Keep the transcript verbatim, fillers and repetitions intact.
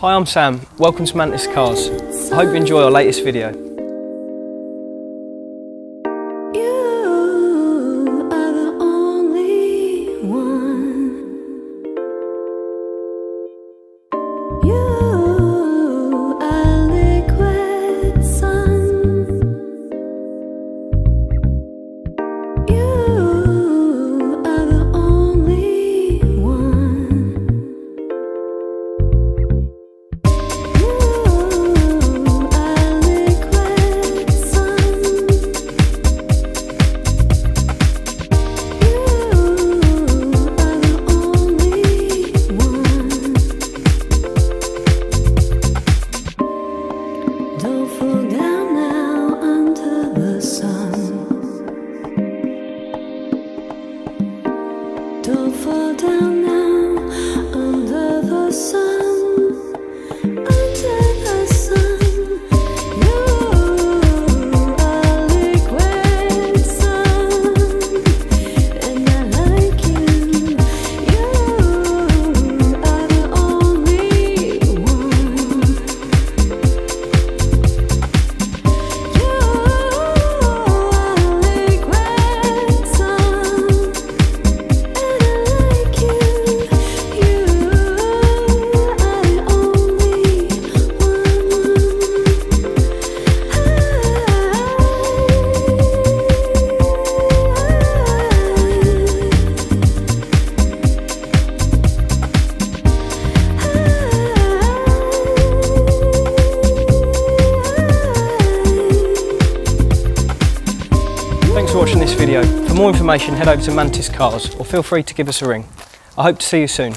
Hi, I'm Sam. Welcome to Mantis Cars. I hope you enjoy our latest video. You are the only one. You are liquid sun. You Don't fall down now under the sun. Thanks for watching this video. For more information, head over to Mantis Cars or feel free to give us a ring. I hope to see you soon.